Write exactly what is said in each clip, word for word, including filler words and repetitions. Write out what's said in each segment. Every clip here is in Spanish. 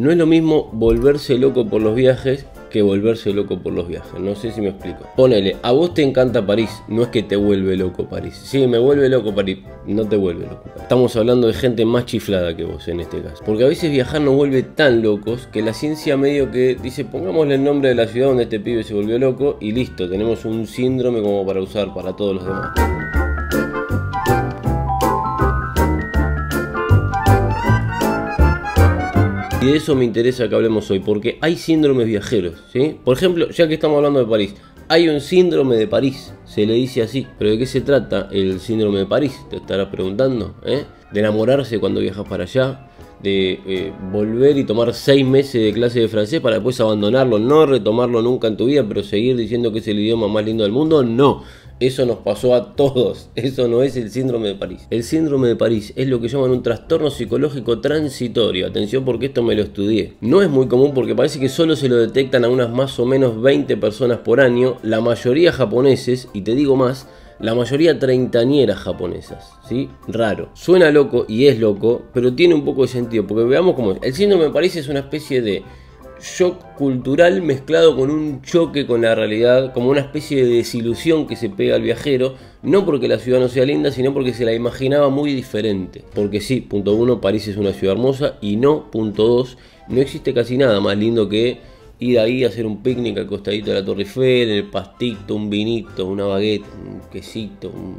No es lo mismo volverse loco por los viajes que volverse loco por los viajes. No sé si me explico. Ponele, a vos te encanta París. No es que te vuelve loco París. Sí, me vuelve loco París. No te vuelve loco París. Estamos hablando de gente más chiflada que vos en este caso. Porque a veces viajar nos vuelve tan locos que la ciencia medio que dice, pongámosle el nombre de la ciudad donde este pibe se volvió loco y listo, tenemos un síndrome como para usar para todos los demás. Y de eso me interesa que hablemos hoy, porque hay síndromes viajeros, ¿sí? Por ejemplo, ya que estamos hablando de París, hay un síndrome de París, se le dice así. ¿Pero de qué se trata el síndrome de París? Te estarás preguntando, ¿eh? De enamorarse cuando viajas para allá, de eh, volver y tomar seis meses de clase de francés para después abandonarlo, no retomarlo nunca en tu vida, pero seguir diciendo que es el idioma más lindo del mundo. No, eso nos pasó a todos, eso no es el síndrome de París. El síndrome de París es lo que llaman un trastorno psicológico transitorio. Atención, porque esto me lo estudié. No es muy común porque parece que solo se lo detectan a unas más o menos veinte personas por año, la mayoría japoneses, y te digo más, la mayoría treintañeras japonesas, ¿sí? Raro. Suena loco y es loco, pero tiene un poco de sentido, porque veamos cómo es. El síndrome de París es una especie de shock cultural mezclado con un choque con la realidad, como una especie de desilusión que se pega al viajero, no porque la ciudad no sea linda, sino porque se la imaginaba muy diferente. Porque sí, punto uno, París es una ciudad hermosa, y no, punto dos, no existe casi nada más lindo que ir ahí a hacer un picnic al costadito de la Torre Eiffel, el pastito, un vinito, una baguette, un quesito, un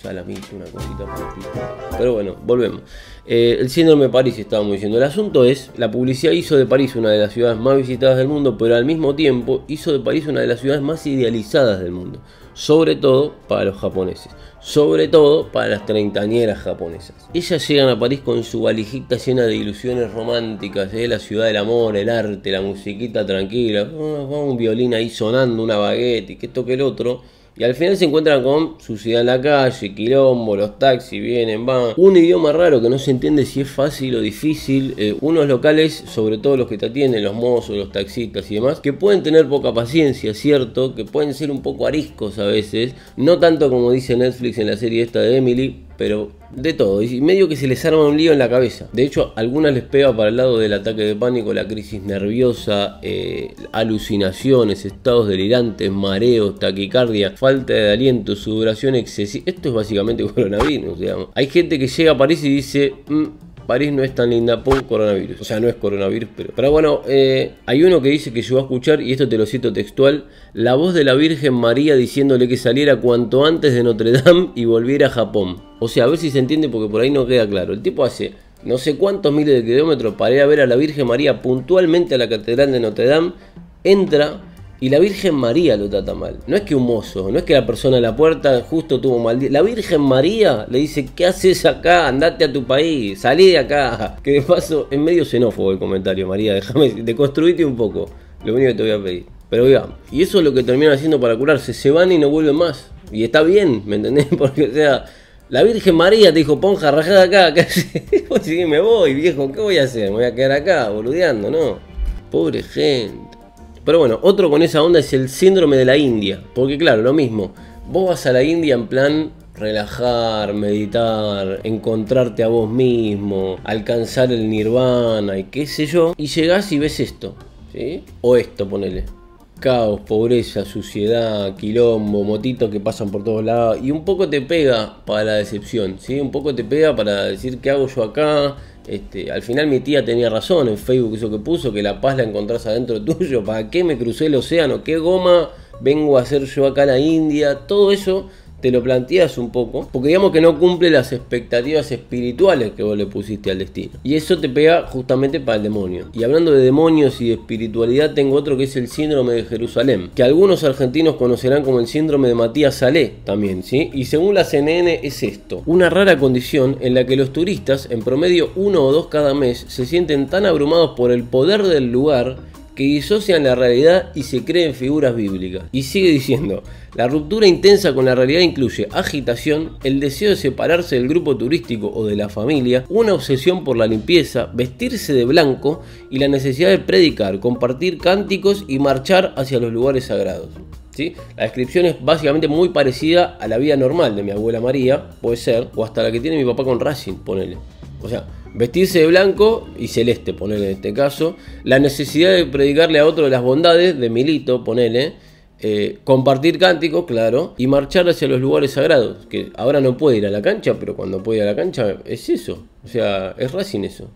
salamito, una cosita patita. Pero bueno, volvemos. Eh, el síndrome de París, estábamos diciendo. El asunto es, la publicidad hizo de París una de las ciudades más visitadas del mundo, pero al mismo tiempo hizo de París una de las ciudades más idealizadas del mundo. Sobre todo para los japoneses. Sobre todo para las treintañeras japonesas. Ellas llegan a París con su valijita llena de ilusiones románticas, ¿eh? La ciudad del amor, el arte, la musiquita tranquila, un violín ahí sonando, una baguette y que esto que el otro. Y al final se encuentran con suciedad en la calle, quilombo, los taxis vienen, van. Un idioma raro que no se entiende si es fácil o difícil. Eh, unos locales, sobre todo los que te atienden, los mozos, los taxistas y demás, que pueden tener poca paciencia, ¿cierto? Que pueden ser un poco ariscos a veces. No tanto como dice Netflix en la serie esta de Emily, pero de todo. Y medio que se les arma un lío en la cabeza. De hecho, a algunas les pega para el lado del ataque de pánico, la crisis nerviosa, eh, alucinaciones, estados delirantes, mareos, taquicardia, falta de aliento, sudoración excesiva. Esto es básicamente coronavirus, digamos. Hay gente que llega a París y dice, mm, París no es tan linda, pum, coronavirus. O sea, no es coronavirus, pero... Pero bueno, eh, hay uno que dice que llegó a escuchar, y esto te lo cito textual, la voz de la Virgen María diciéndole que saliera cuanto antes de Notre Dame y volviera a Japón. O sea, a ver si se entiende, porque por ahí no queda claro. El tipo hace no sé cuántos miles de kilómetros para ir a ver a la Virgen María puntualmente a la Catedral de Notre Dame, entra y la Virgen María lo trata mal. No es que un mozo, no es que la persona de la puerta justo tuvo mal día. La Virgen María le dice, ¿qué haces acá? Andate a tu país, salí de acá. Que de paso, es medio xenófobo el comentario, María, déjame, deconstruite un poco. Lo único que te voy a pedir. Pero digamos, y eso es lo que terminan haciendo para curarse. Se van y no vuelven más. Y está bien, ¿me entendés? Porque, o sea, la Virgen María te dijo, ponja, rajada acá, calle. Pues sí, me voy, viejo, ¿qué voy a hacer? Me voy a quedar acá, boludeando, ¿no? Pobre gente. Pero bueno, otro con esa onda es el síndrome de la India. Porque claro, lo mismo. Vos vas a la India en plan relajar, meditar, encontrarte a vos mismo, alcanzar el Nirvana y qué sé yo. Y llegás y ves esto, ¿sí? O esto, ponele. Caos, pobreza, suciedad, quilombo, motitos que pasan por todos lados. Y un poco te pega para la decepción, ¿sí? Un poco te pega para decir, ¿qué hago yo acá? Este, al final mi tía tenía razón en Facebook, eso que puso, que la paz la encontrás adentro tuyo. ¿Para qué me crucé el océano? ¿Qué goma vengo a hacer yo acá a la India? Todo eso te lo planteas un poco, porque digamos que no cumple las expectativas espirituales que vos le pusiste al destino. Y eso te pega justamente para el demonio. Y hablando de demonios y de espiritualidad, tengo otro que es el síndrome de Jerusalén, que algunos argentinos conocerán como el síndrome de Matías Salé también, ¿sí? Y según la C N N es esto. Una rara condición en la que los turistas, en promedio uno o dos cada mes, se sienten tan abrumados por el poder del lugar que disocian la realidad y se creen figuras bíblicas. Y sigue diciendo, la ruptura intensa con la realidad incluye agitación, el deseo de separarse del grupo turístico o de la familia, una obsesión por la limpieza, vestirse de blanco y la necesidad de predicar, compartir cánticos y marchar hacia los lugares sagrados. ¿Sí? La descripción es básicamente muy parecida a la vida normal de mi abuela María, puede ser, o hasta la que tiene mi papá con Racing, ponele. O sea, vestirse de blanco y celeste, ponele en este caso, la necesidad de predicarle a otro de las bondades de Milito, ponele, eh, compartir cánticos, claro, y marchar hacia los lugares sagrados, que ahora no puede ir a la cancha, pero cuando puede ir a la cancha es eso, o sea, es Racing eso.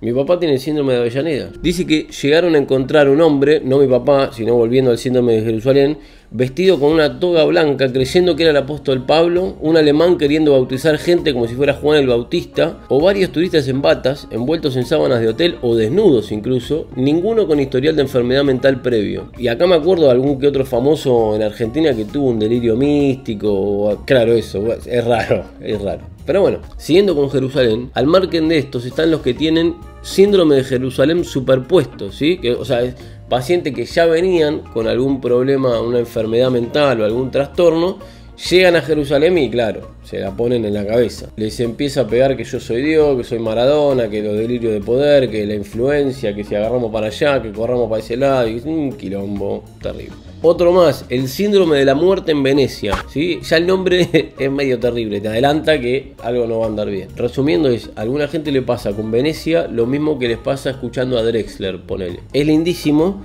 Mi papá tiene el síndrome de Avellaneda. Dice que llegaron a encontrar un hombre, no mi papá, sino volviendo al síndrome de Jerusalén, vestido con una toga blanca, creyendo que era el apóstol Pablo, un alemán queriendo bautizar gente como si fuera Juan el Bautista, o varios turistas en batas, envueltos en sábanas de hotel o desnudos incluso, ninguno con historial de enfermedad mental previo. Y acá me acuerdo de algún que otro famoso en Argentina que tuvo un delirio místico, o, claro eso, es raro, es raro. Pero bueno, siguiendo con Jerusalén, al margen de estos están los que tienen síndrome de Jerusalén superpuesto, ¿sí? Que, o sea, es pacientes que ya venían con algún problema, una enfermedad mental o algún trastorno, llegan a Jerusalén y claro, se la ponen en la cabeza. Les empieza a pegar que yo soy Dios, que soy Maradona, que los delirios de poder, que la influencia, que si agarramos para allá, que corramos para ese lado, y un quilombo terrible. Otro más, el síndrome de la muerte en Venecia, ¿sí? Ya el nombre es medio terrible, te adelanta que algo no va a andar bien. Resumiendo, es, a alguna gente le pasa con Venecia lo mismo que les pasa escuchando a Drexler, ponele. Es lindísimo,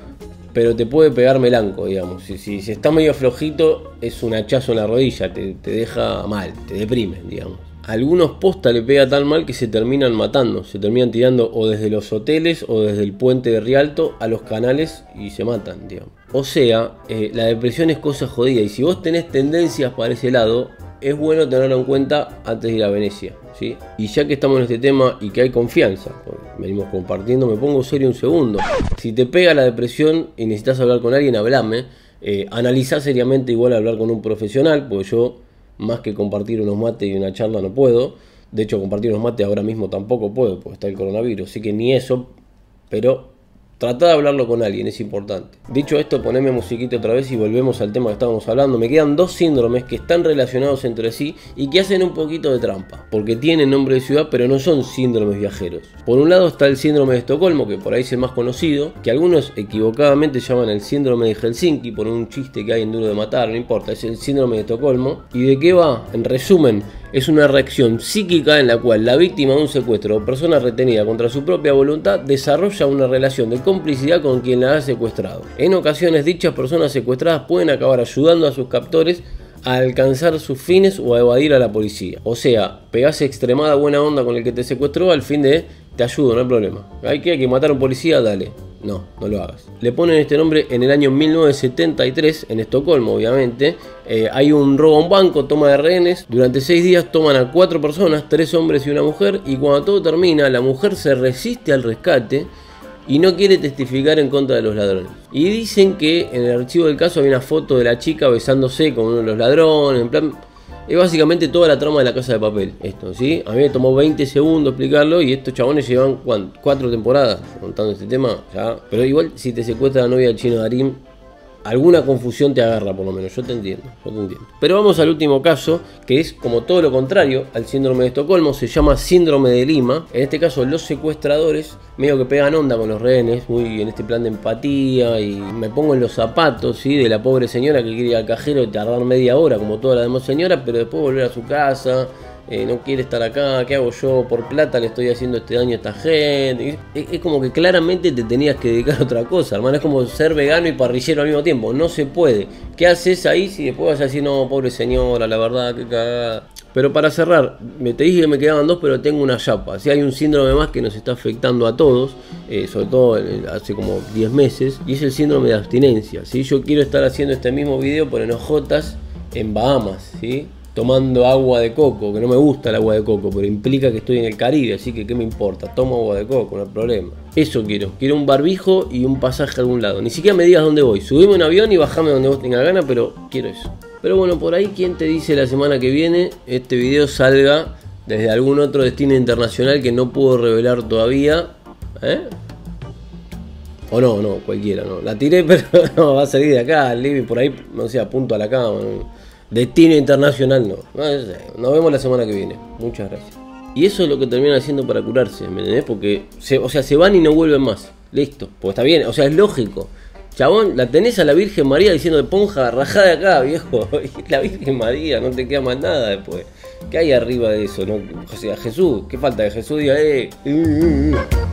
pero te puede pegar melanco, digamos. Si, si, si está medio flojito, es un hachazo en la rodilla, te, te deja mal, te deprime, digamos. A algunos posta le pega tan mal que se terminan matando, se terminan tirando o desde los hoteles o desde el puente de Rialto a los canales y se matan, digamos. O sea, eh, la depresión es cosa jodida y si vos tenés tendencias para ese lado, es bueno tenerlo en cuenta antes de ir a Venecia, ¿sí? Y ya que estamos en este tema y que hay confianza, venimos compartiendo, me pongo serio un segundo. Si te pega la depresión y necesitas hablar con alguien, hablame. Eh, analizá seriamente, igual hablar con un profesional, porque yo más que compartir unos mates y una charla no puedo. De hecho, compartir unos mates ahora mismo tampoco puedo, porque está el coronavirus, así que ni eso, pero tratá de hablarlo con alguien, es importante. Dicho esto, poneme musiquita otra vez y volvemos al tema que estábamos hablando. Me quedan dos síndromes que están relacionados entre sí y que hacen un poquito de trampa, porque tienen nombre de ciudad pero no son síndromes viajeros. Por un lado está el síndrome de Estocolmo, que por ahí es el más conocido, que algunos equivocadamente llaman el síndrome de Helsinki por un chiste que hay en Duro de Matar, no importa, es el síndrome de Estocolmo. ¿Y de qué va? En resumen, es una reacción psíquica en la cual la víctima de un secuestro o persona retenida contra su propia voluntad desarrolla una relación de complicidad con quien la ha secuestrado. En ocasiones dichas personas secuestradas pueden acabar ayudando a sus captores a alcanzar sus fines o a evadir a la policía. O sea, pegás extremada buena onda con el que te secuestró al fin de te ayudo, no hay problema. Hay que, hay que matar a un policía, dale. No, no lo hagas. Le ponen este nombre en el año mil novecientos setenta y tres, en Estocolmo, obviamente. Eh, hay un robo a un banco, toma de rehenes. Durante seis días toman a cuatro personas, tres hombres y una mujer. Y cuando todo termina, la mujer se resiste al rescate y no quiere testificar en contra de los ladrones. Y dicen que en el archivo del caso hay una foto de la chica besándose con uno de los ladrones. En plan, es básicamente toda la trama de La Casa de Papel. Esto, ¿sí? A mí me tomó veinte segundos explicarlo y estos chabones llevan ¿cuánto? cuatro temporadas contando este tema. Ya. Pero igual, si te secuestra la novia del Chino Darín, alguna confusión te agarra, por lo menos. Yo te entiendo, yo te entiendo. Pero vamos al último caso, que es como todo lo contrario al síndrome de Estocolmo. Se llama síndrome de Lima. En este caso, los secuestradores medio que pegan onda con los rehenes, muy en este plan de empatía, y me pongo en los zapatos, ¿sí? De la pobre señora que quiere ir al cajero y tardar media hora, como todas las demás señoras, pero después volver a su casa. Eh, no quiere estar acá, ¿qué hago yo? Por plata le estoy haciendo este daño a esta gente. Es, es como que claramente te tenías que dedicar a otra cosa, hermano. Es como ser vegano y parrillero al mismo tiempo. No se puede. ¿Qué haces ahí si después vas a decir, no, pobre señora, la verdad, qué cagada? Pero para cerrar, me te dije que me quedaban dos, pero tengo una chapa. Si hay un síndrome más que nos está afectando a todos, eh, sobre todo hace como diez meses, y es el síndrome de abstinencia, ¿sí? Yo quiero estar haciendo este mismo video por enojotas en Bahamas, ¿sí? Tomando agua de coco, que no me gusta el agua de coco, pero implica que estoy en el Caribe, así que qué me importa, tomo agua de coco, no hay problema. Eso quiero, quiero un barbijo y un pasaje a algún lado, ni siquiera me digas dónde voy, subime un avión y bajame donde vos tengas ganas, pero quiero eso. Pero bueno, por ahí, ¿quién te dice la semana que viene este video salga desde algún otro destino internacional que no puedo revelar todavía? ¿Eh? O no, no, cualquiera, no. La tiré, pero no, va a salir de acá, Libby, por ahí, no sé, apunto a la cama, no. Destino internacional no. Nos vemos la semana que viene. Muchas gracias. Y eso es lo que terminan haciendo para curarse, ¿me entendés? Porque, se, o sea, se van y no vuelven más. Listo. Pues está bien, o sea, es lógico. Chabón, la tenés a la Virgen María diciendo de ponja, rajá de acá, viejo. La Virgen María, no te queda más nada después. ¿Qué hay arriba de eso? ¿No? O sea, Jesús, ¿qué falta? Que Jesús diga, eh. eh, eh, eh.